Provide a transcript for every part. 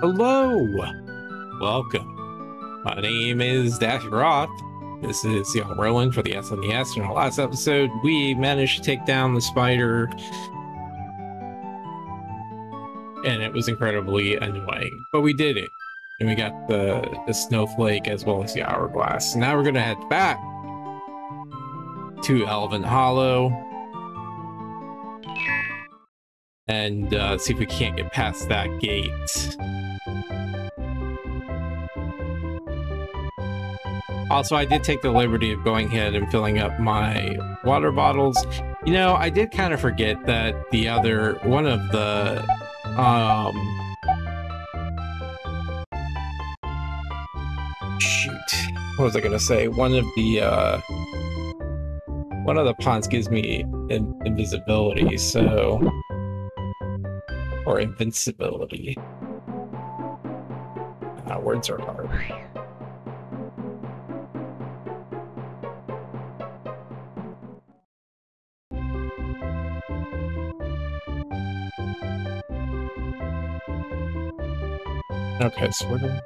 Hello! Welcome. My name is Daffy Roth. This is Young Roland for the SNES. In our last episode, we managed to take down the spider, and it was incredibly annoying. But we did it, and we got the snowflake as well as the hourglass. Now we're going to head back to Elven Hollow and see if we can't get past that gate. Also, I did take the liberty of going ahead and filling up my water bottles. You know, I did kind of forget that the other one of the one of the ponds gives me invisibility, so... Or invincibility. Words are hard. Okay, so we're going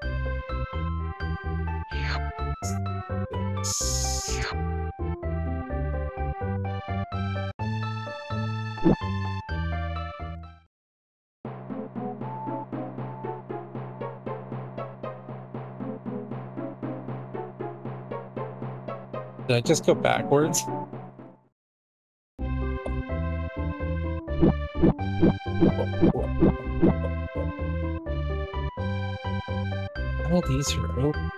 Did I just go backwards? All these are open.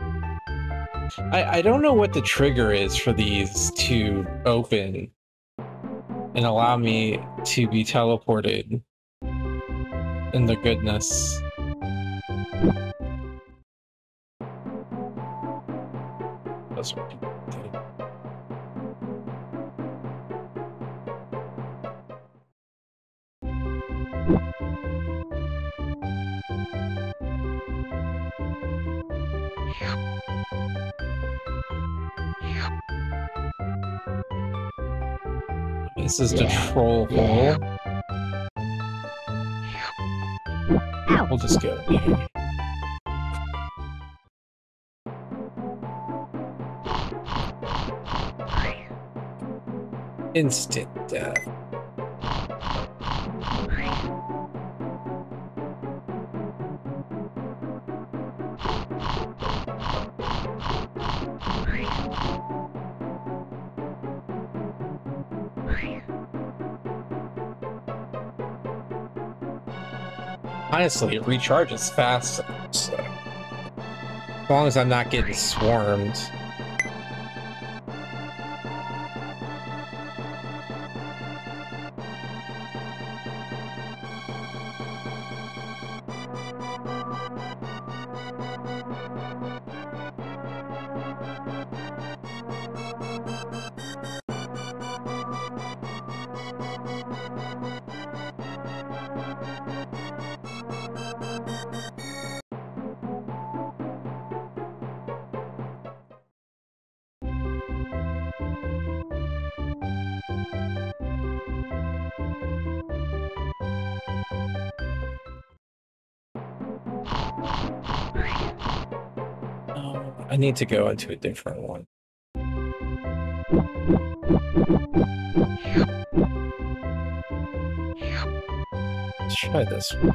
I don't know what the trigger is for these to open and allow me to be teleported in the goodness. That's right. This is the troll hole. We'll just go there. Instant death. Honestly, it recharges faster, so as long as I'm not getting swarmed. I need to go into a different one. Let's try this one.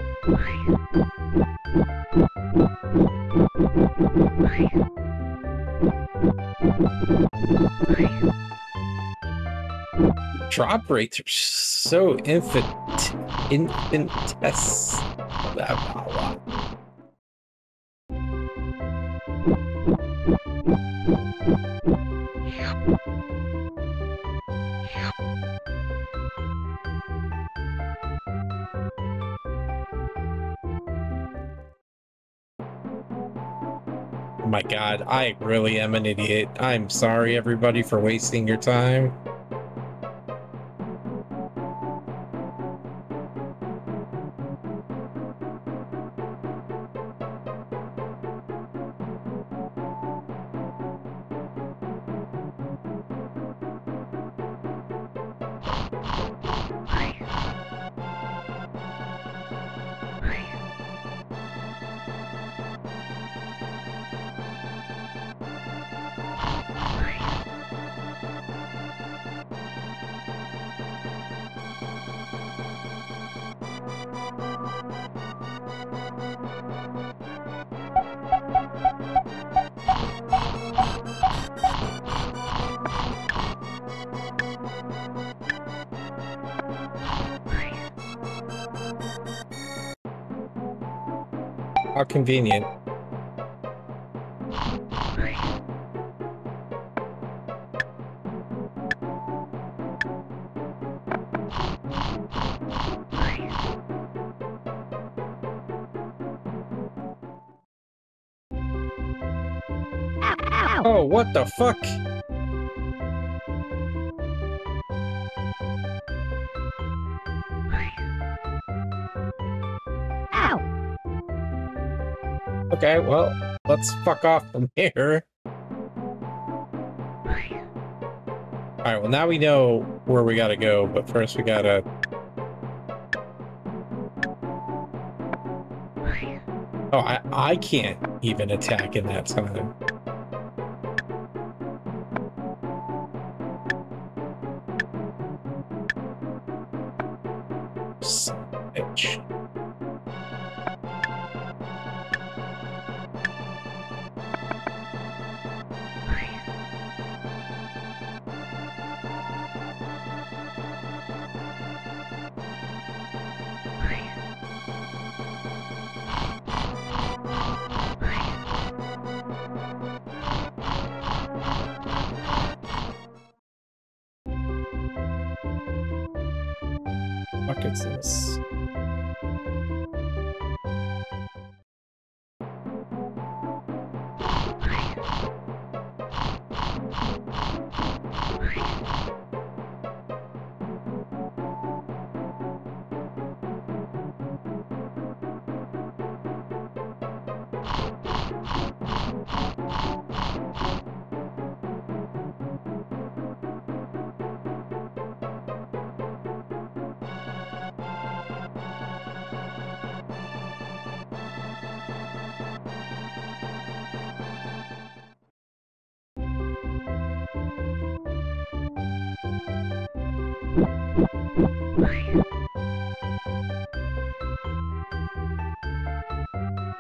Drop rates are so infinitesimal. Oh my god, I really am an idiot. I'm sorry, everybody, for wasting your time. How convenient. Oh, what the fuck? Okay, well, let's fuck off from here. Alright, well now we know where we gotta go, but first we gotta... Oh, I can't even attack in that time.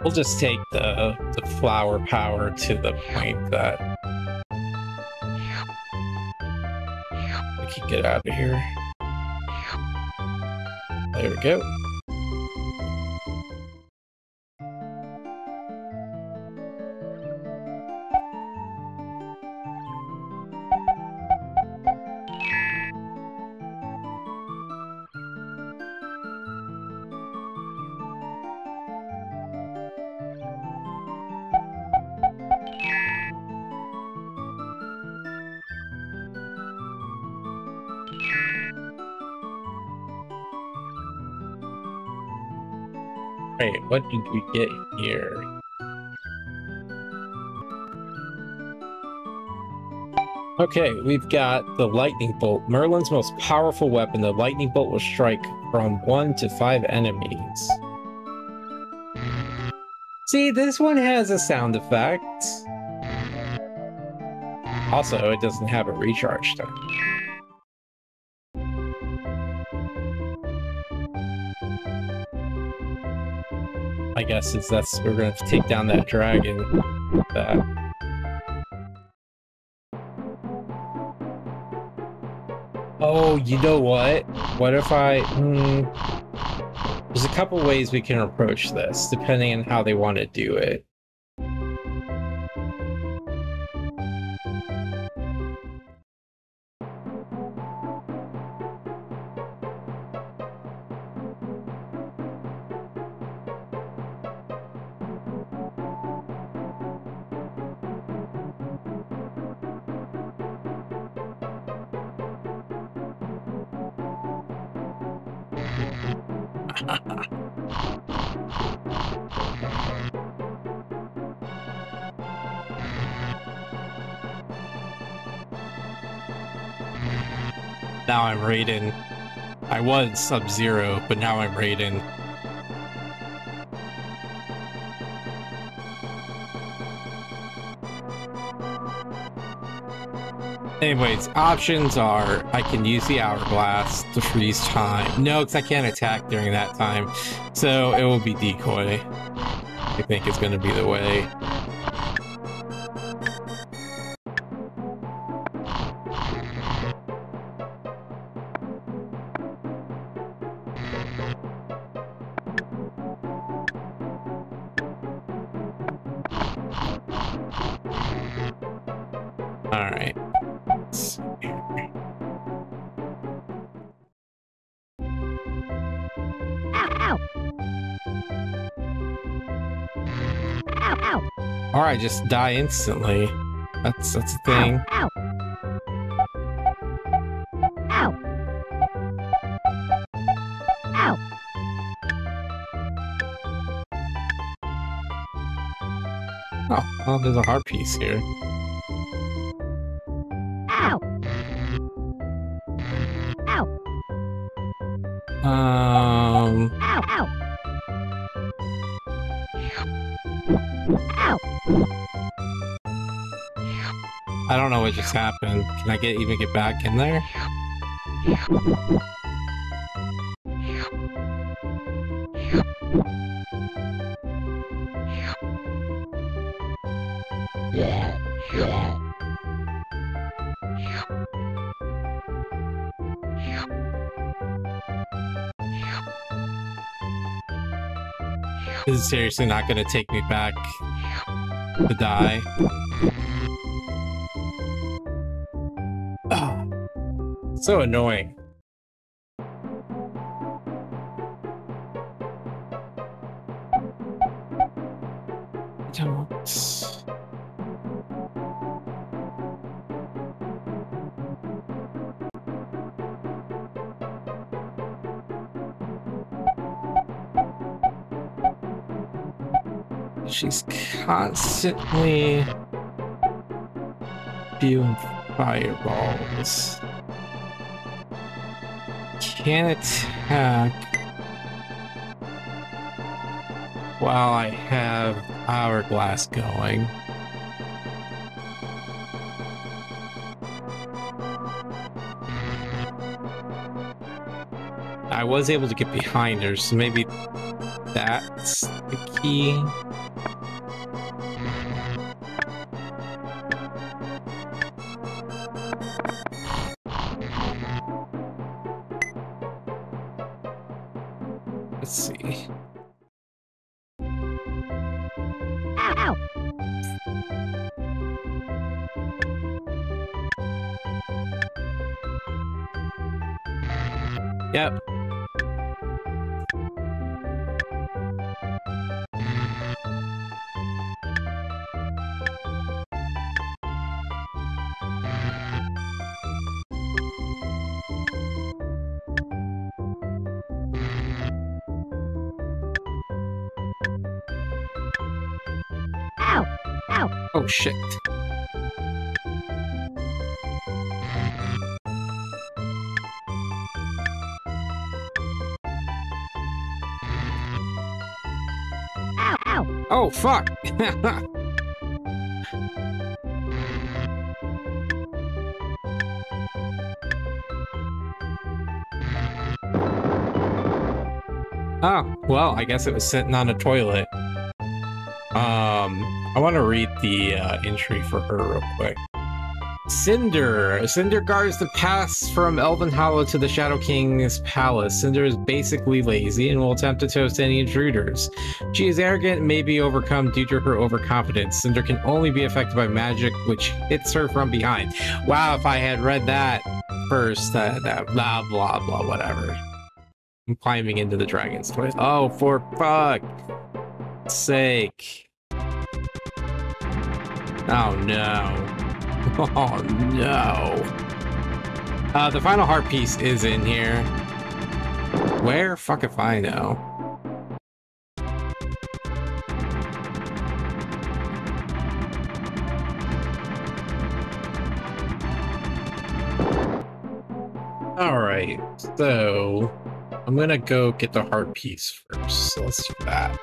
We'll just take the flower power to the point that we can get out of here. There we go. Wait, what did we get here? Okay, we've got the lightning bolt. Merlin's most powerful weapon, the lightning bolt will strike from 1 to 5 enemies. See, this one has a sound effect. Also, it doesn't have a recharge time. I guess is that's we're gonna have to take down that dragon with that. Oh, you know what? What if I there's a couple ways we can approach this, depending on how they want to do it. Now I'm Raiden. I was Sub-Zero, but now I'm Raiden. Anyways, options are I can use the hourglass to freeze time. No, because I can't attack during that time, so it will be decoy. I think is going to be the way. I just die instantly. That's a thing. Ow, ow. Ow. Ow. Oh, well, there's a heart piece here. Ow. Ow. Ow, ow. I don't know what just happened. Can I even get back in there? This is seriously not going to take me back to die. So annoying. She's constantly spewing fireballs. Can attack while I have Hourglass going. I was able to get behind her, so maybe that's the key. Oh shit. Ow, ow. Oh fuck. Oh, well, I guess it was sitting on a toilet. I want to read the entry for her real quick. Cinder. Cinder guards the pass from Elven Hollow to the Shadow King's palace. Cinder is basically lazy and will attempt to toast any intruders. She is arrogant and may be overcome due to her overconfidence. Cinder can only be affected by magic, which hits her from behind. Wow, if I had read that first, blah, blah, blah, whatever. I'm climbing into the dragon's toilet. Oh, for fuck's sake. Oh no. Oh no. The final heart piece is in here. Where? Fuck if I know. Alright, so I'm gonna go get the heart piece first. So let's do that.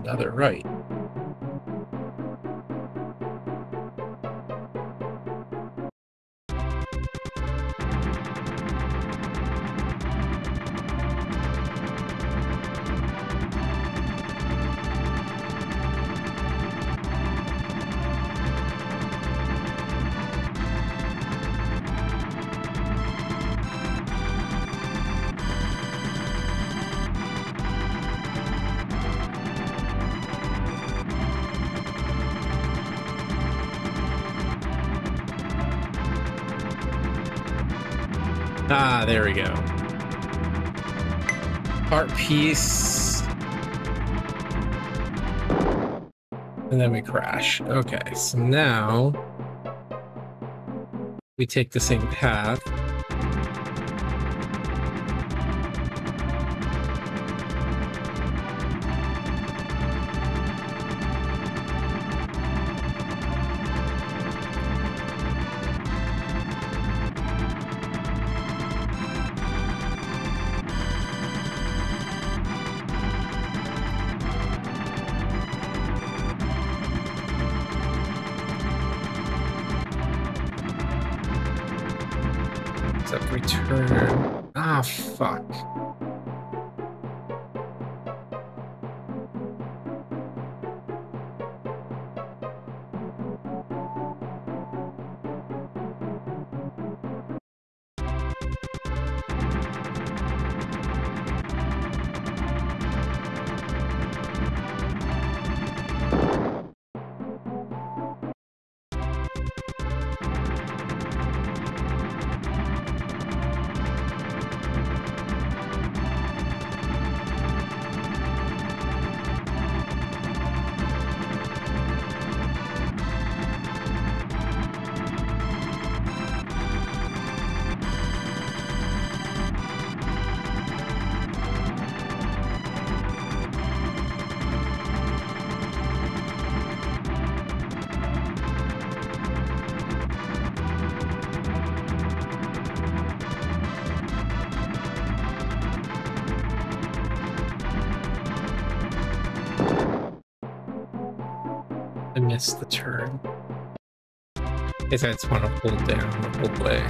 another right. Ah, there we go. Heart piece. And then we crash. Okay, so now we take the same path. Return. Ah, fuck. I missed the turn. I guess I just want to hold down the whole way.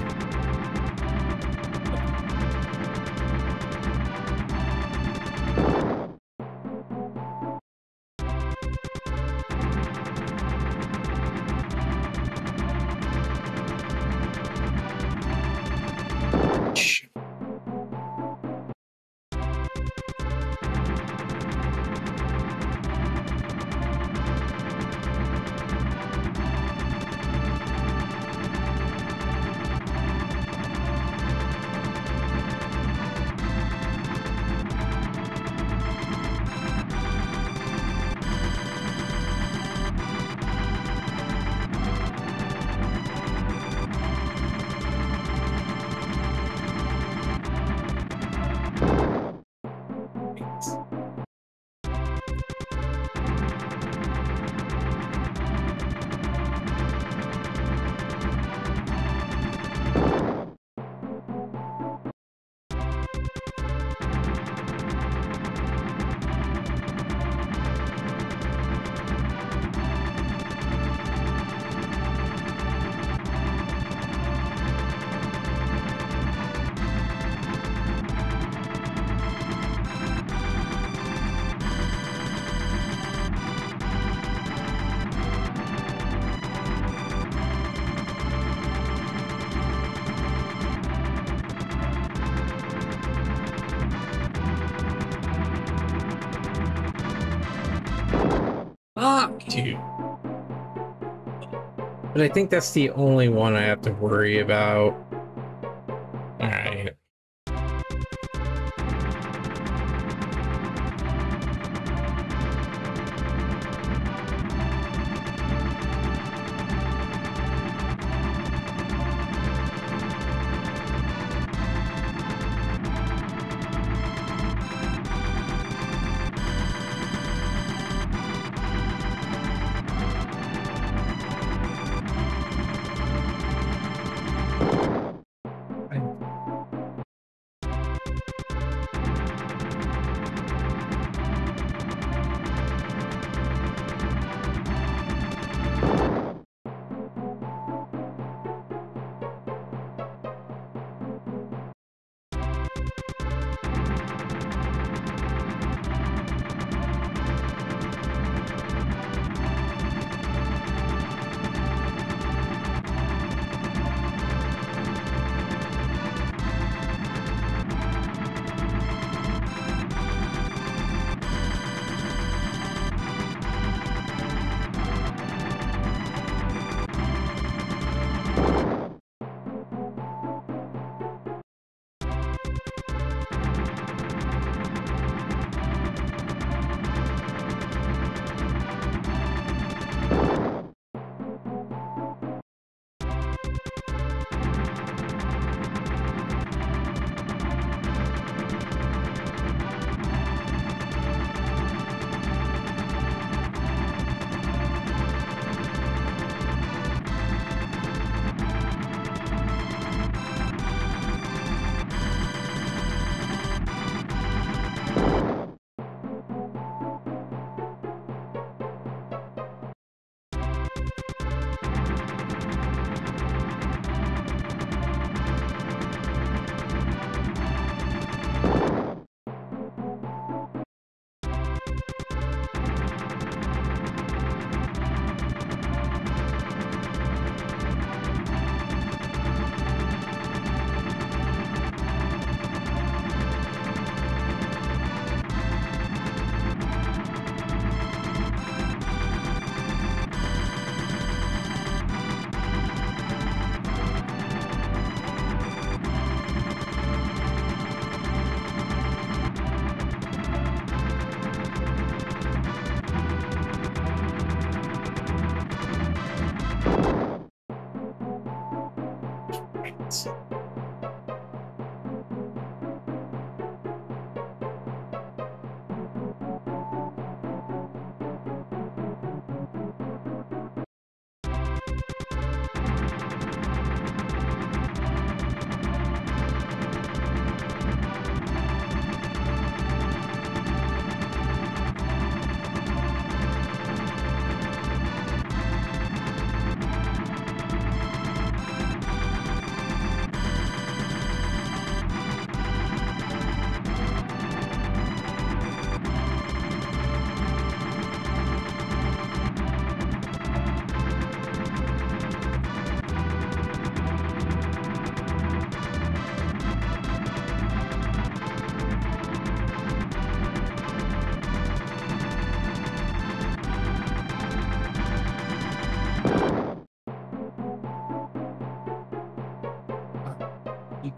Dude. But I think that's the only one I have to worry about. All right.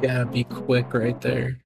gotta be quick right there.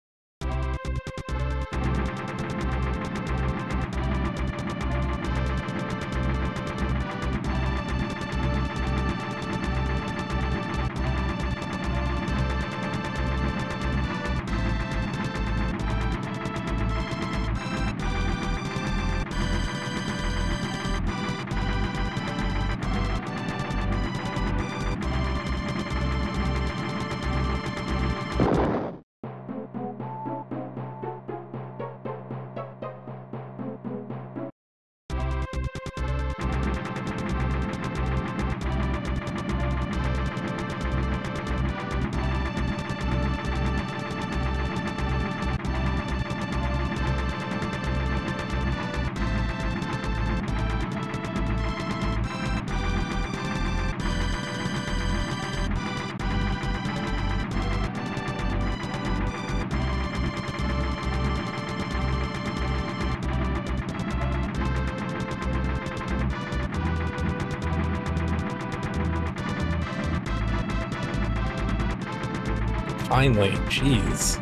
Finally, jeez.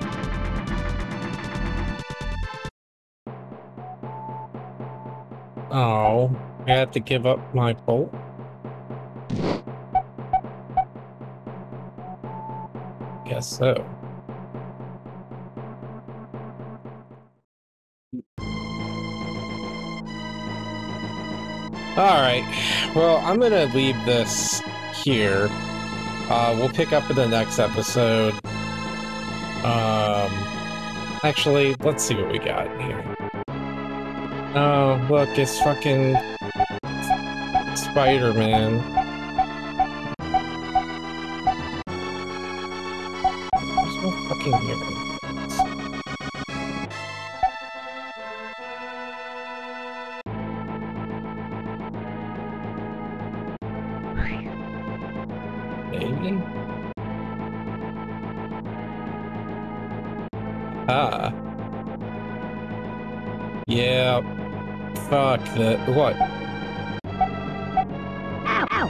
Oh, I have to give up my bolt. Guess so. Alright, well, I'm gonna leave this here. We'll pick up in the next episode. Actually, let's see what we got here. Oh, look, it's fucking Spider-Man. There's no fucking here. Maybe? Ah. Yeah. Fuck that. What? Ow,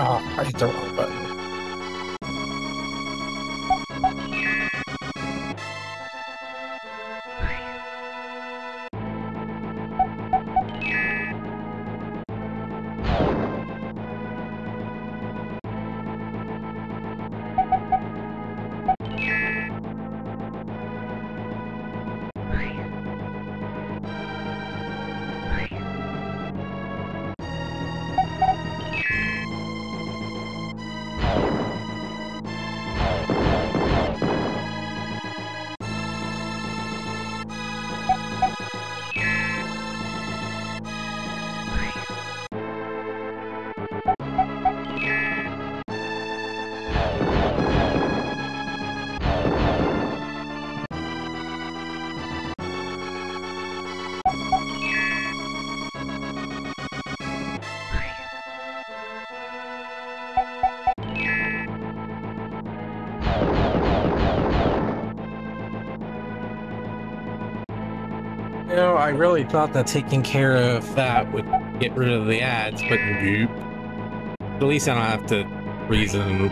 Oh, I hit the wrong button. I really thought that taking care of that would get rid of the ads, but nope. At least I don't have to reason,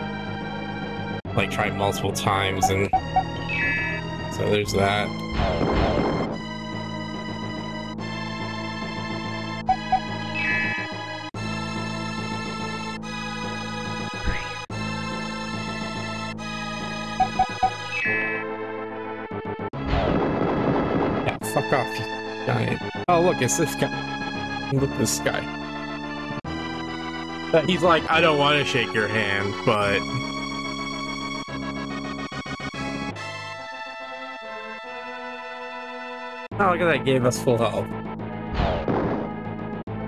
like try multiple times, and so there's that. Yeah, fuck off, you. Oh look, it's this guy. Look at this guy. He's like, I don't want to shake your hand, but... Oh, look at that, gave us full health.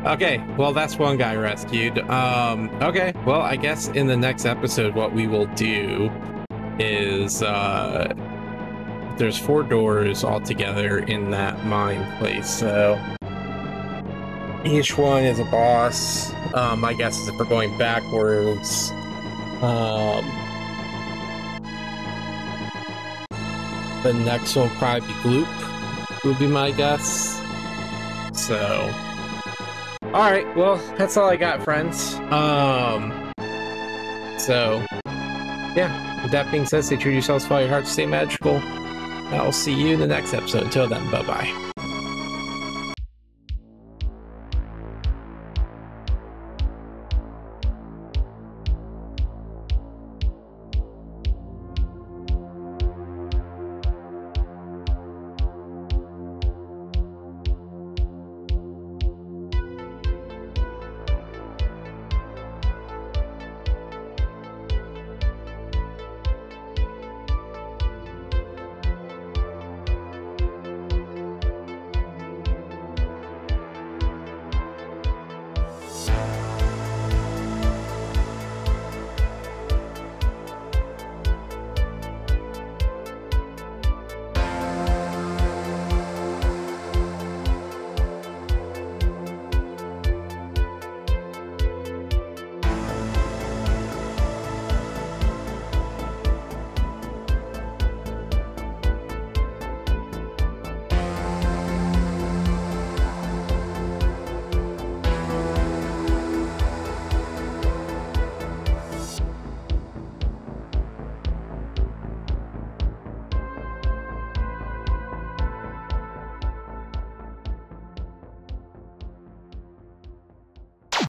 Okay, well that's one guy rescued. Okay, well I guess in the next episode what we will do is, there's 4 doors altogether in that mine place, so each one is a boss. I guess if we're going backwards, the next one will probably be Gloop, would be my guess. So, all right, well that's all I got, friends. So, yeah. With that being said, stay true to yourselves, follow your heart, stay magical. I'll see you in the next episode. Until then, bye-bye.